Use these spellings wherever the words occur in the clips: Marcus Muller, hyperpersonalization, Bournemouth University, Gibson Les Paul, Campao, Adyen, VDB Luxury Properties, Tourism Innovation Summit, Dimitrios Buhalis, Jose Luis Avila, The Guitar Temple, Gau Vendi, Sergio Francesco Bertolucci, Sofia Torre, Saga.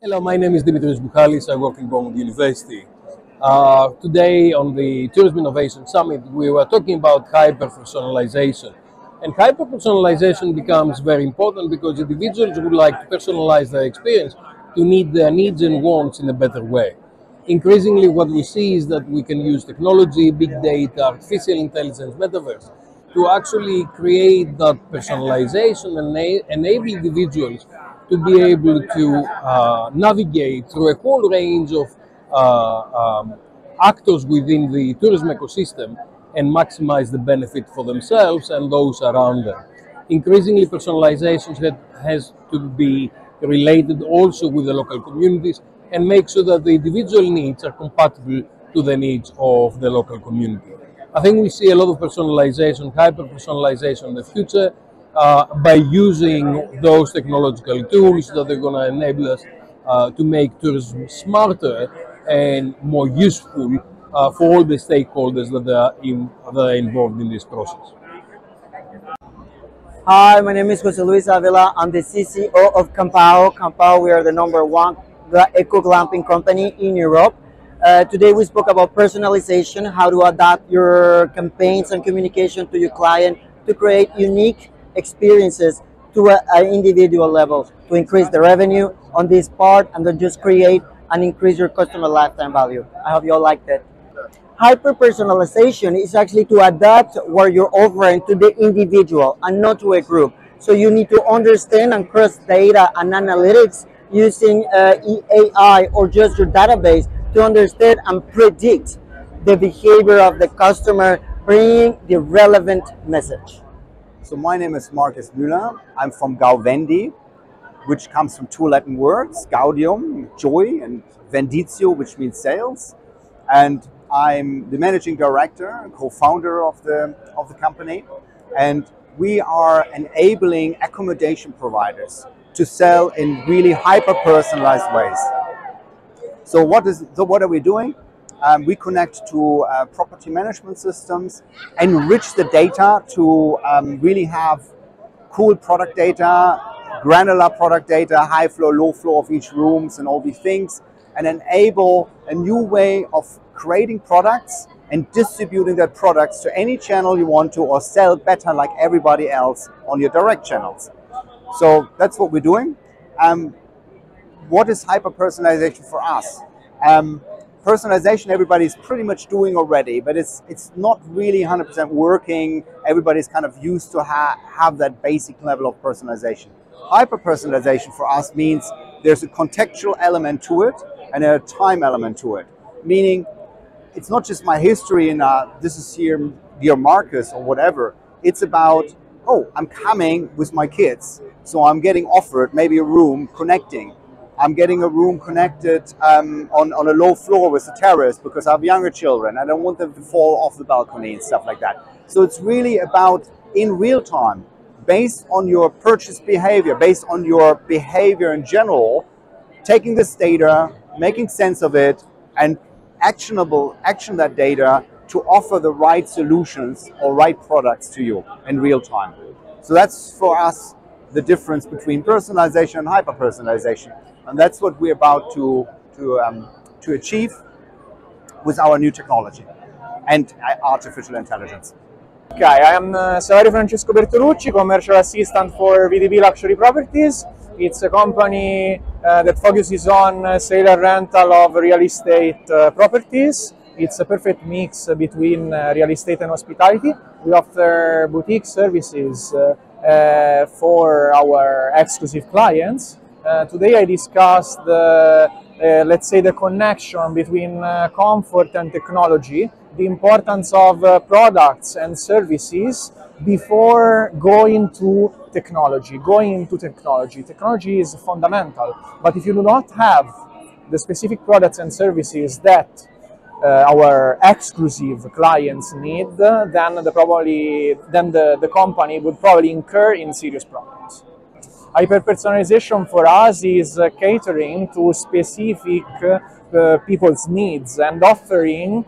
Hello, my name is Dimitrios Buhalis. I work in Bournemouth University. Today on the Tourism Innovation Summit, we were talking about hyper-personalization. And hyper-personalization becomes very important because individuals would like to personalize their experience to meet their needs and wants in a better way. Increasingly, what we see is that we can use technology, big data, artificial intelligence, metaverse, to actually create that personalization and enable individuals to be able to navigate through a whole range of actors within the tourism ecosystem and maximize the benefit for themselves and those around them. Increasingly, personalization has to be related also with the local communities and make sure that the individual needs are compatible to the needs of the local community. I think we see a lot of personalization, hyper-personalization in the future, by using those technological tools that are going to enable us to make tourism smarter and more useful for all the stakeholders that are involved in this process. Hi, my name is Jose Luis Avila. I'm the CCO of Campao. Campao, we are the #1 eco-glamping company in Europe. Today we spoke about personalization, how to adapt your campaigns and communication to your client to create unique experiences to an individual level to increase the revenue on this part and then just create and increase your customer lifetime value. I hope you all liked it. Hyper-personalization is actually to adapt what you're offering to the individual and not to a group. So you need to understand and cross data and analytics using AI or just your database to understand and predict the behavior of the customer, bringing the relevant message. So my name is Marcus Muller. I'm from Gau Vendi, which comes from two Latin words, gaudium, joy, and venditio, which means sales. And I'm the managing director and co-founder of the company. And we are enabling accommodation providers to sell in really hyper-personalized ways. So what are we doing? We connect to property management systems, enrich the data to really have cool product data, granular product data, high flow, low flow of each rooms and all these things, and enable a new way of creating products and distributing that products to any channel you want to, or sell better like everybody else on your direct channels. So that's what we're doing. What is hyper-personalization for us? Personalization, everybody's pretty much doing already, but it's not really 100% working. Everybody's kind of used to have that basic level of personalization. Hyper-personalization for us means there's a contextual element to it and a time element to it. Meaning, it's not just my history and this is here, dear Marcus, or whatever. It's about, oh, I'm coming with my kids, so I'm getting offered maybe a room connecting. I'm getting a room connected on a low floor with a terrace because I have younger children. I don't want them to fall off the balcony and stuff like that. So it's really about, in real time, based on your purchase behavior, based on your behavior in general, taking this data, making sense of it, and action that data to offer the right solutions or right products to you in real time. So that's for us the difference between personalization and hyper-personalization. And that's what we're about to achieve with our new technology and artificial intelligence. Okay, I am Sergio Francesco Bertolucci, commercial assistant for VDB Luxury Properties. It's a company that focuses on sale and rental of real estate properties. It's a perfect mix between real estate and hospitality. We offer boutique services for our exclusive clients. Today I discussed, let's say, the connection between comfort and technology, the importance of products and services before going to technology. Technology is fundamental, but if you do not have the specific products and services that our exclusive clients need, then the company would probably incur in serious problems. Hyper-personalization for us is catering to specific people's needs and offering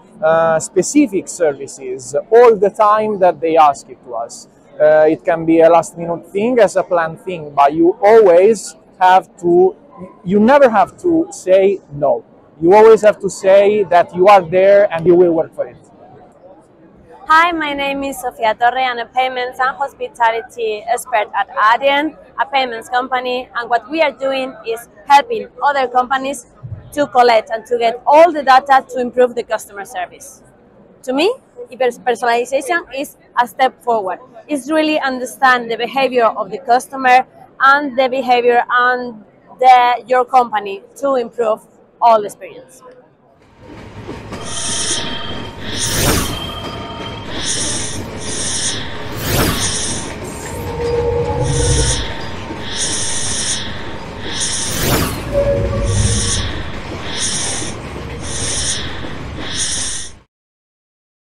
specific services all the time that they ask it to us. It can be a last-minute thing, as a planned thing, but you always have to, you never have to say no. You always have to say that you are there and you will work for it. Hi, my name is Sofia Torre. I'm a payments and hospitality expert at Adyen, a payments company. And what we are doing is helping other companies to collect and to get all the data to improve the customer service. To me, personalization is a step forward. It's really understand the behavior of the customer and the behavior and your company to improve all experience.